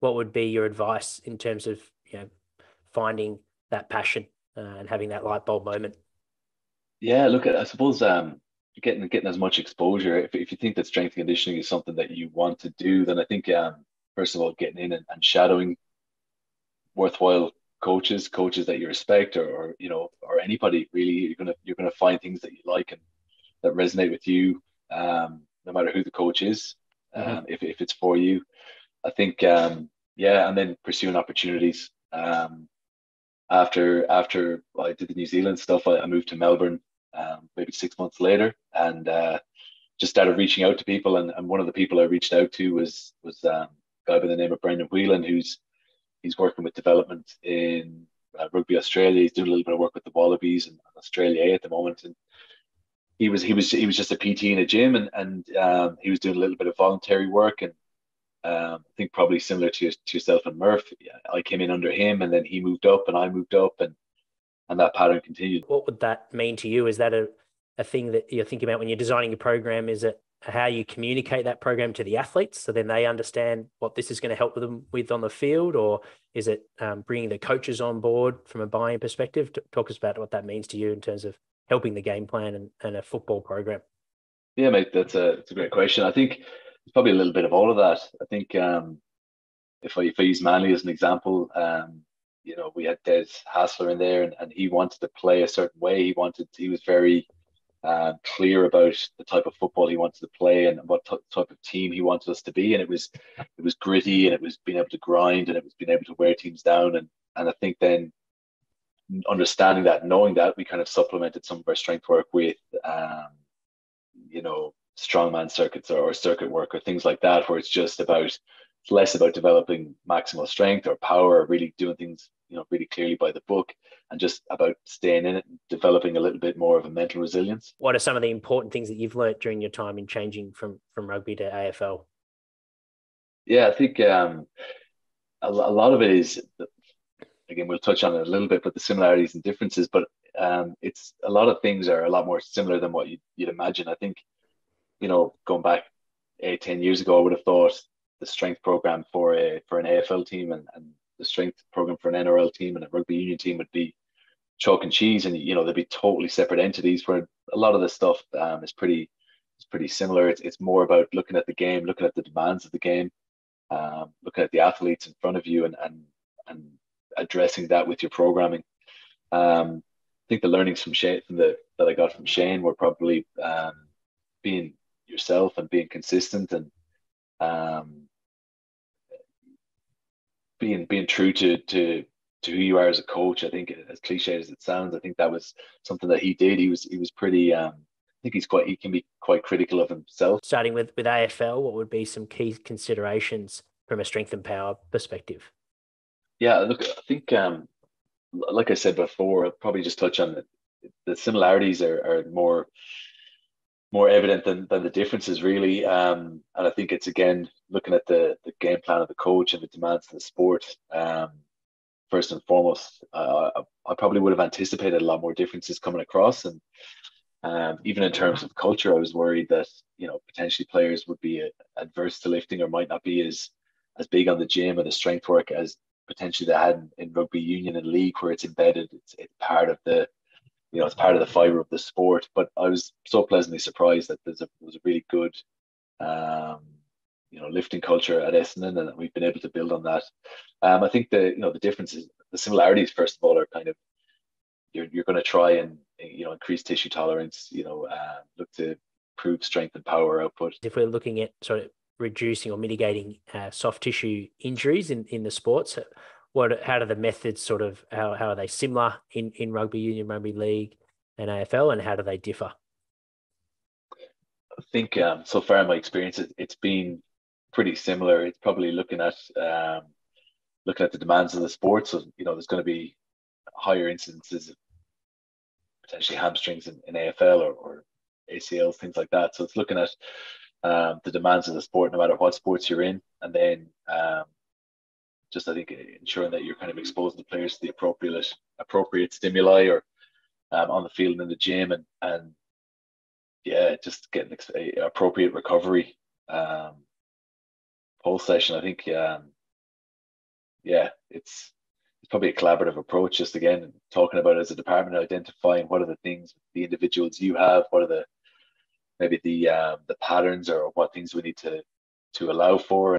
what would be your advice in terms of, you know, finding that passion and having that light bulb moment? Yeah, look, I suppose getting as much exposure. If you think that strength and conditioning is something that you want to do, then I think first of all, getting in and shadowing worthwhile coaches that you respect, or you know, or anybody really. You're gonna find things that you like and that resonate with you, no matter who the coach is. Mm-hmm. If it's for you, I think and then pursuing opportunities. After I did the New Zealand stuff, I moved to Melbourne maybe 6 months later, and just started reaching out to people. And one of the people I reached out to was a guy by the name of Brendan Whelan, who's working with development in Rugby Australia. He's doing a little bit of work with the Wallabies and Australia A at the moment. And he was just a PT in a gym, and he was doing a little bit of voluntary work. And I think probably similar to yourself and Murph, I came in under him, and then he moved up and I moved up, and that pattern continued. What would that mean to you? Is that a thing that you're thinking about when you're designing your program? Is it how you communicate that program to the athletes so then they understand what this is going to help them with on the field? Or is it bringing the coaches on board from a buy-in perspective? Talk us about what that means to you in terms of helping the game plan and a football program. Yeah, mate, that's a great question. I think it's probably a little bit of all of that. I think if I use Manly as an example, you know, we had Des Hassler in there, and he wanted to play a certain way. He was very clear about the type of football he wanted to play and what type of team he wanted us to be. And it was gritty, and it was being able to grind, and it was being able to wear teams down. And I think then understanding that, knowing that, we kind of supplemented some of our strength work with, you know, strongman circuits or circuit work or things like that, where it's less about developing maximal strength or power, or really doing things, you know, really clearly by the book, and just about staying in it and developing a little bit more of a mental resilience. What are some of the important things that you've learned during your time in changing from rugby to AFL? Yeah, I think a lot of it is, again, we'll touch on it a little bit, but the similarities and differences, but it's a lot of things are a lot more similar than what you'd imagine. I think, you know, going back 10 years ago, I would have thought the strength program for an AFL team and the strength program for an NRL team and a rugby union team would be chalk and cheese, and you know, they'd be totally separate entities, where a lot of the stuff is pretty similar. It's more about looking at the game, looking at the demands of the game, looking at the athletes in front of you, and addressing that with your programming. I think the learnings from Shane that I got from Shane were probably being yourself and being consistent, and being true to who you are as a coach. I think, as cliche as it sounds, I think that was something that he did. He was pretty. I think he can be quite critical of himself. Starting with AFL, what would be some key considerations from a strength and power perspective? Yeah, look, I think like I said before, I'll probably just touch on the similarities are more evident than the differences, really. And I think it's, again, looking at the game plan of the coach and the demands of the sport. First and foremost, I probably would have anticipated a lot more differences coming across. And even in terms of culture, I was worried that, you know, potentially players would be adverse to lifting, or might not be as big on the gym and the strength work as potentially they had in rugby union and league, where it's embedded. It's part of the, you know, it's part of the fibre of the sport. But I was so pleasantly surprised that there was a really good, you know, lifting culture at Essendon, and we've been able to build on that. I think the differences, the similarities, first of all, are kind of you're going to try and, you know, increase tissue tolerance, you know, look to improve strength and power output. If we're looking at sort of reducing or mitigating soft tissue injuries in the sports, how do the methods sort of, how are they similar in rugby union, rugby league and AFL, and how do they differ? I think so far in my experience, it's been pretty similar. It's probably looking at the demands of the sport. So, you know, there's going to be higher incidences of potentially hamstrings in AFL or ACLs, things like that. So it's looking at the demands of the sport, no matter what sports you're in. And then just, I think, ensuring that you're kind of exposing the players to the appropriate stimuli, or on the field and in the gym, and yeah, just getting appropriate recovery post session. I think yeah, it's probably a collaborative approach, just again talking about it as a department, identifying what are the things, the individuals you have, what are the maybe the patterns, or what things we need to allow for.